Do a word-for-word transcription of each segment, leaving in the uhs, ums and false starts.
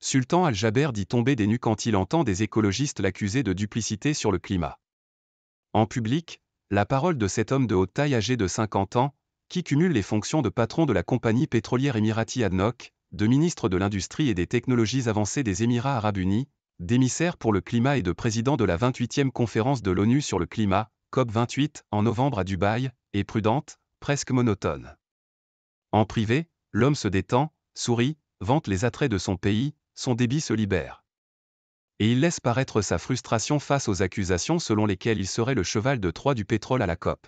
Sultan Al-Jaber dit tomber des nues quand il entend des écologistes l'accuser de duplicité sur le climat. En public, la parole de cet homme de haute taille âgé de cinquante ans, qui cumule les fonctions de patron de la compagnie pétrolière émirati Adnoc, de ministre de l'Industrie et des Technologies avancées des Émirats arabes unis, d'émissaire pour le climat et de président de la vingt-huitième conférence de l'ONU sur le climat, COP vingt-huit, en novembre à Dubaï, est prudente, presque monotone. En privé, l'homme se détend, sourit, vante les attraits de son pays, son débit se libère. Et il laisse paraître sa frustration face aux accusations selon lesquelles il serait le cheval de Troie du pétrole à la COP.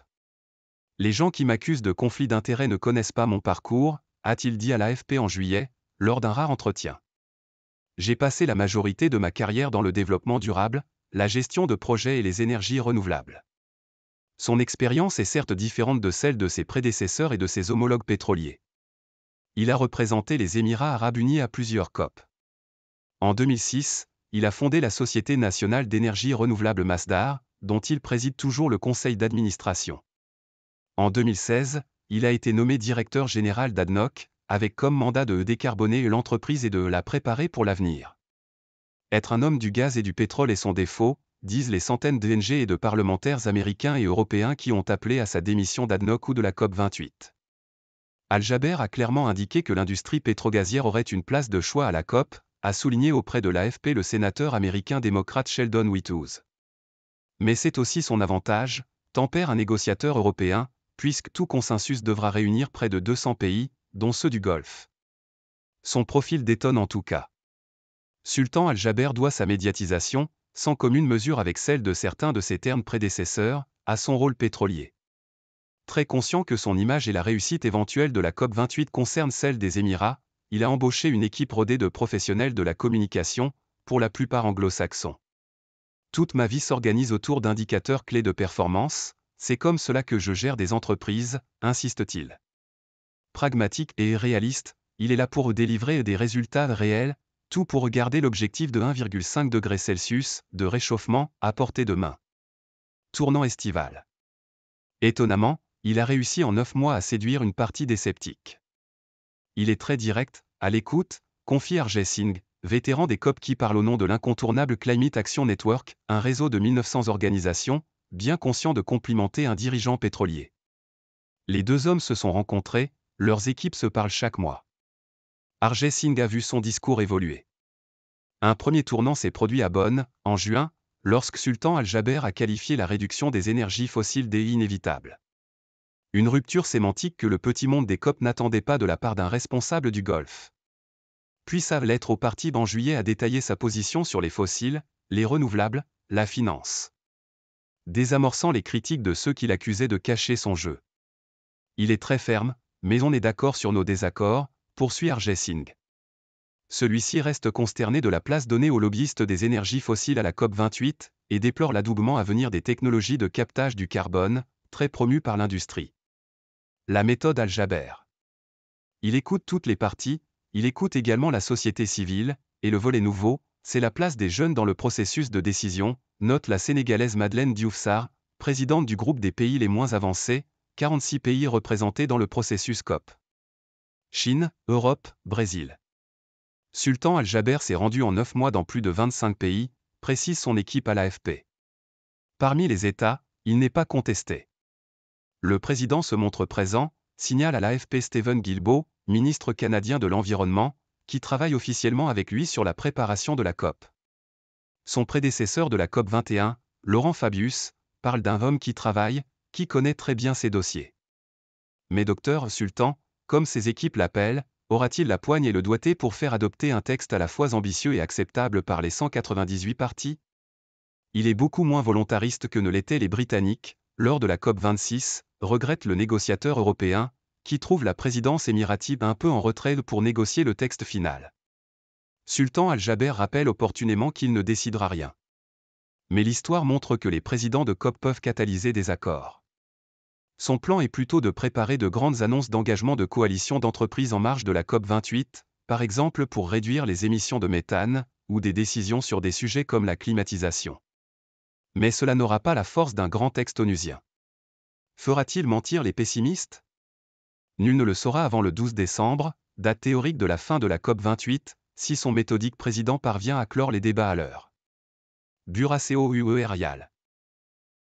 « Les gens qui m'accusent de conflit d'intérêts ne connaissent pas mon parcours », a-t-il dit à l'A F P en juillet, lors d'un rare entretien. « J'ai passé la majorité de ma carrière dans le développement durable, la gestion de projets et les énergies renouvelables. » Son expérience est certes différente de celle de ses prédécesseurs et de ses homologues pétroliers. Il a représenté les Émirats arabes unis à plusieurs COP. En deux mille six, il a fondé la Société nationale d'énergie renouvelable Masdar, dont il préside toujours le conseil d'administration. En deux mille seize, il a été nommé directeur général d'Adnoc, avec comme mandat de décarboner l'entreprise et de la préparer pour l'avenir. Être un homme du gaz et du pétrole est son défaut, disent les centaines d'O N G et de parlementaires américains et européens qui ont appelé à sa démission d'Adnoc ou de la COP vingt-huit. Al-Jaber a clairement indiqué que l'industrie pétrogazière aurait une place de choix à la COP, a souligné auprès de l'A F P le sénateur américain démocrate Sheldon Whitehouse. Mais c'est aussi son avantage, tempère un négociateur européen, puisque tout consensus devra réunir près de deux cents pays, dont ceux du Golfe. Son profil détonne en tout cas. Sultan Al-Jaber doit sa médiatisation, sans commune mesure avec celle de certains de ses ternes prédécesseurs, à son rôle pétrolier. Très conscient que son image et la réussite éventuelle de la COP vingt-huit concernent celle des Émirats, il a embauché une équipe rodée de professionnels de la communication, pour la plupart anglo-saxons. Toute ma vie s'organise autour d'indicateurs clés de performance, c'est comme cela que je gère des entreprises, insiste-t-il. Pragmatique et réaliste, il est là pour délivrer des résultats réels, tout pour regarder l'objectif de un virgule cinq degrés Celsius de réchauffement à portée de main. Tournant estival. Étonnamment, il a réussi en neuf mois à séduire une partie des sceptiques. Il est très direct, à l'écoute, confie Arjay Singh, vétéran des COP qui parle au nom de l'incontournable Climate Action Network, un réseau de mille neuf cents organisations, bien conscient de complimenter un dirigeant pétrolier. Les deux hommes se sont rencontrés, leurs équipes se parlent chaque mois. Arjay Singh a vu son discours évoluer. Un premier tournant s'est produit à Bonn, en juin, lorsque Sultan Al-Jaber a qualifié la réduction des énergies fossiles d'inévitable. Une rupture sémantique que le petit monde des COP n'attendait pas de la part d'un responsable du Golfe. Puis sa lettre au parti en juillet a détaillé sa position sur les fossiles, les renouvelables, la finance. Désamorçant les critiques de ceux qui l'accusaient de cacher son jeu. Il est très ferme, mais on est d'accord sur nos désaccords, poursuit Arjay Singh. Celui-ci reste consterné de la place donnée aux lobbyistes des énergies fossiles à la COP vingt-huit, et déplore l'adoubement à venir des technologies de captage du carbone, très promues par l'industrie. La méthode Al-Jaber. Il écoute toutes les parties, il écoute également la société civile, et le volet nouveau, c'est la place des jeunes dans le processus de décision, note la Sénégalaise Madeleine Dioufsar, présidente du groupe des pays les moins avancés, quarante-six pays représentés dans le processus COP. Chine, Europe, Brésil. Sultan Al-Jaber s'est rendu en neuf mois dans plus de vingt-cinq pays, précise son équipe à l'A F P. Parmi les États, il n'est pas contesté. Le président se montre présent, signale à l'A F P Stephen Guilbault, ministre canadien de l'Environnement, qui travaille officiellement avec lui sur la préparation de la COP. Son prédécesseur de la COP vingt et un, Laurent Fabius, parle d'un homme qui travaille, qui connaît très bien ses dossiers. Mais docteur Sultan, comme ses équipes l'appellent, aura-t-il la poigne et le doigté pour faire adopter un texte à la fois ambitieux et acceptable par les cent quatre-vingt-dix-huit parties? Il est beaucoup moins volontariste que ne l'étaient les Britanniques, lors de la COP vingt-six, regrette le négociateur européen, qui trouve la présidence émiratie un peu en retrait pour négocier le texte final. Sultan Al-Jaber rappelle opportunément qu'il ne décidera rien. Mais l'histoire montre que les présidents de COP peuvent catalyser des accords. Son plan est plutôt de préparer de grandes annonces d'engagement de coalitions d'entreprises en marge de la COP vingt-huit, par exemple pour réduire les émissions de méthane, ou des décisions sur des sujets comme la climatisation. Mais cela n'aura pas la force d'un grand texte onusien. Fera-t-il mentir les pessimistes ? Nul ne le saura avant le douze décembre, date théorique de la fin de la COP vingt-huit, si son méthodique président parvient à clore les débats à l'heure. Buraceo Uereal.